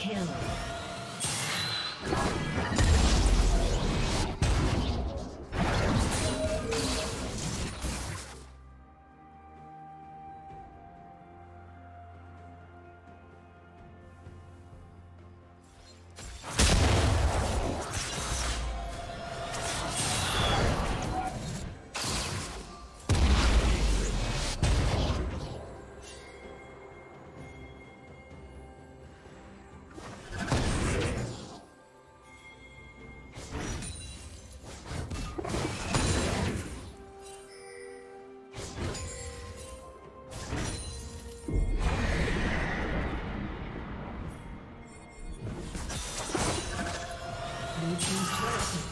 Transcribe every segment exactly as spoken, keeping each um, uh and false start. Kill.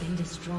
been destroyed.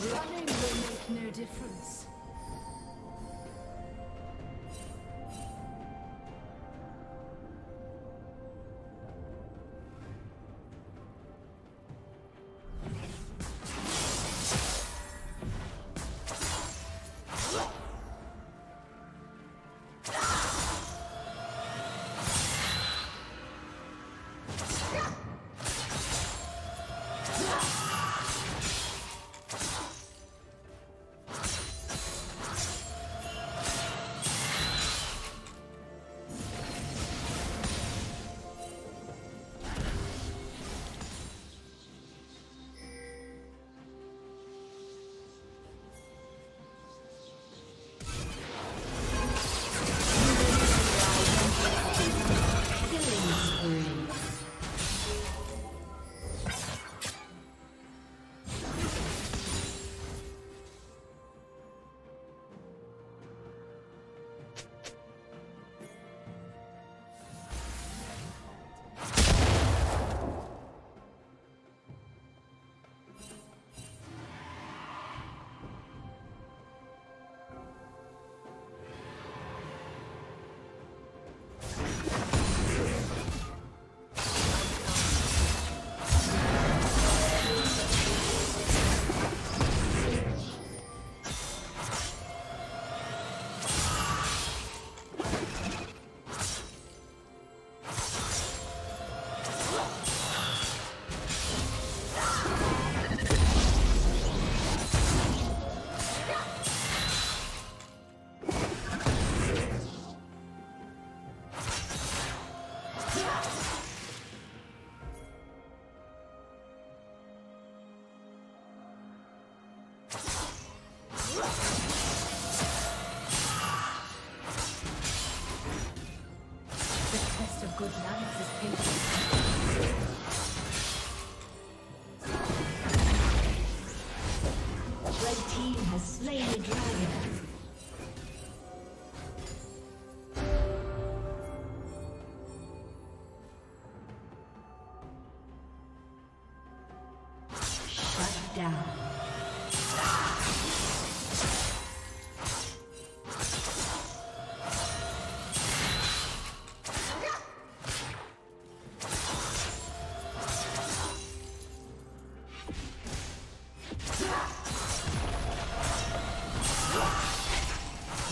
Running will make no difference.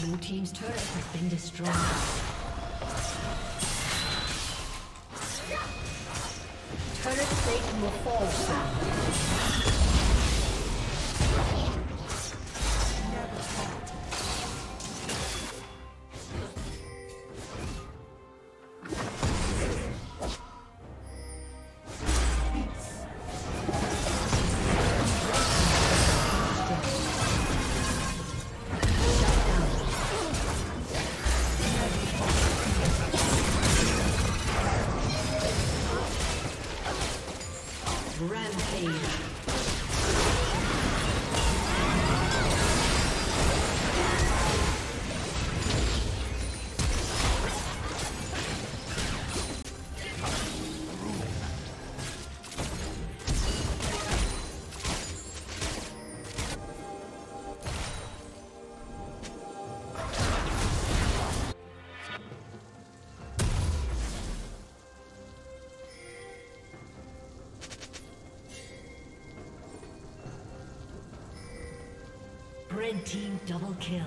Blue team's turret has been destroyed. Turret plate will fall soon. Red team double kill. Red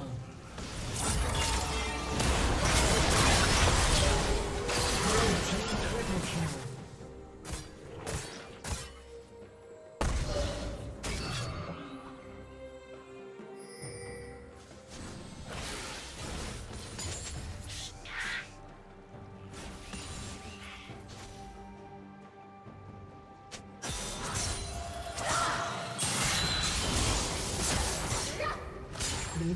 team triple kill. Blue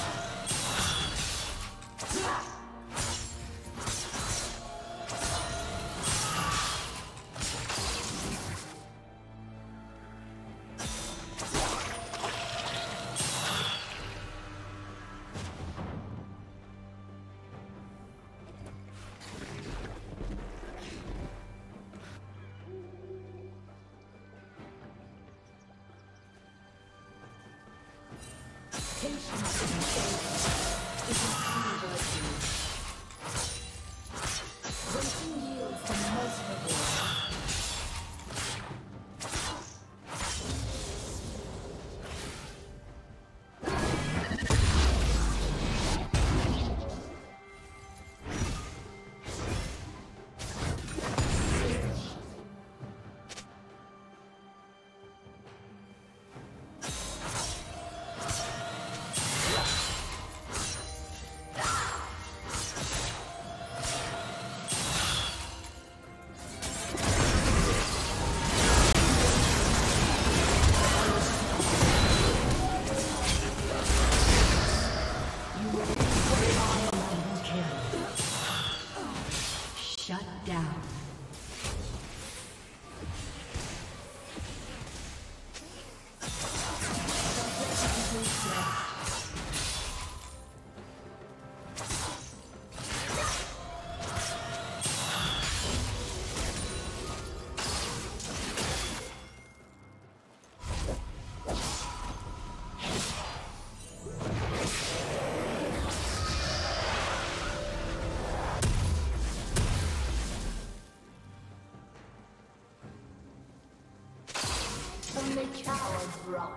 Run.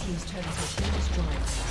Team's turret has been destroyed.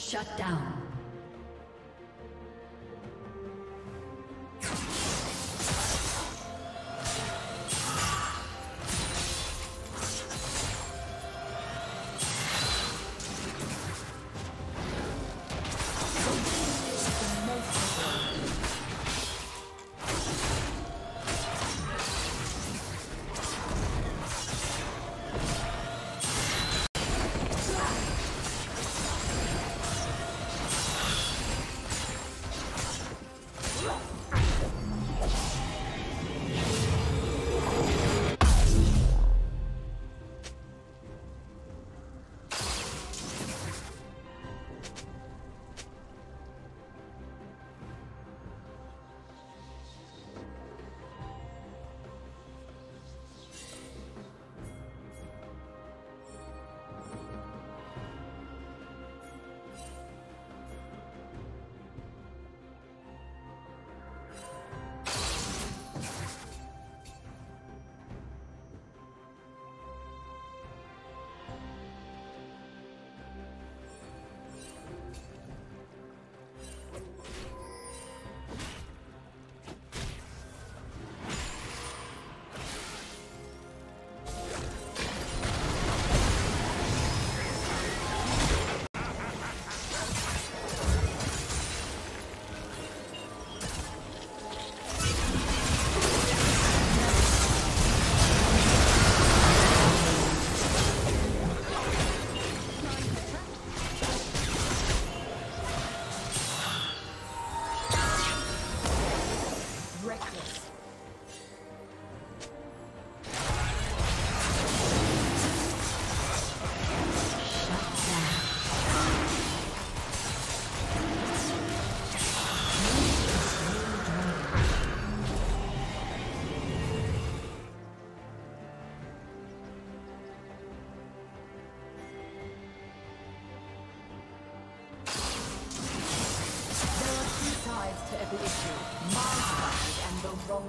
Shut down.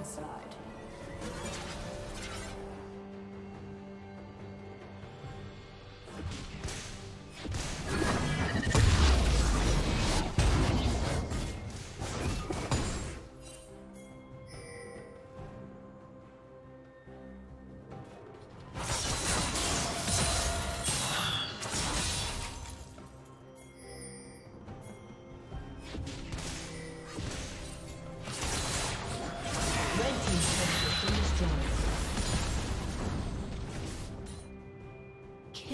Side.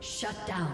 Shut down.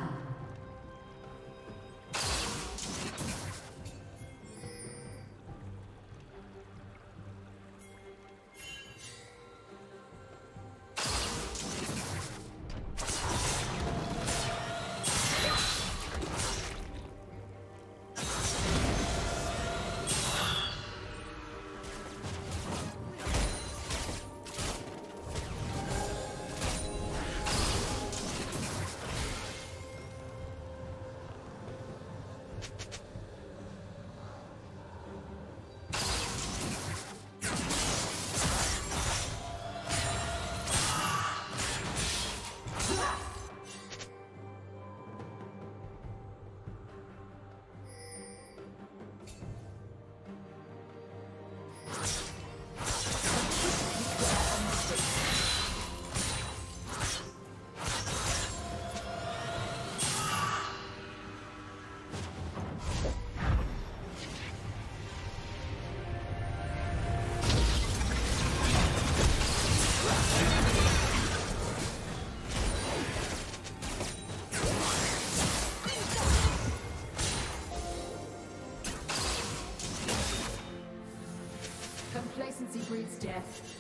Complacency breeds death.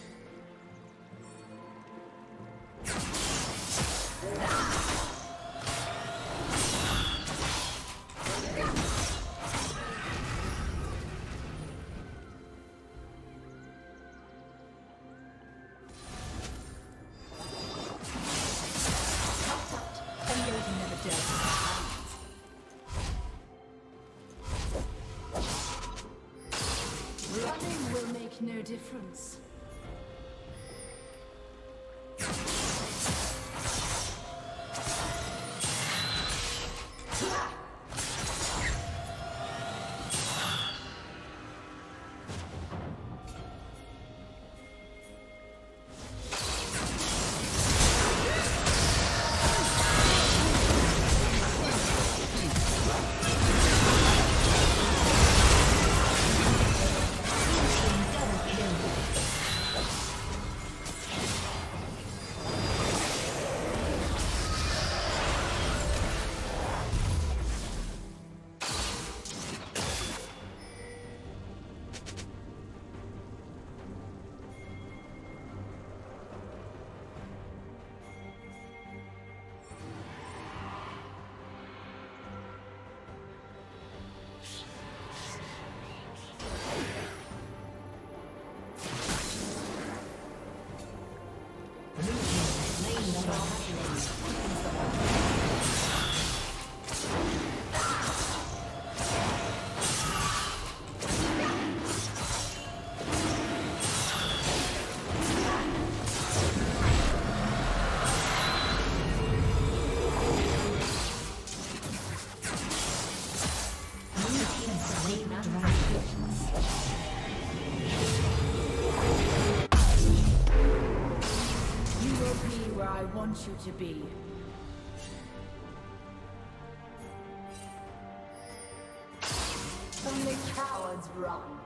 No difference. You to be. From the coward's run.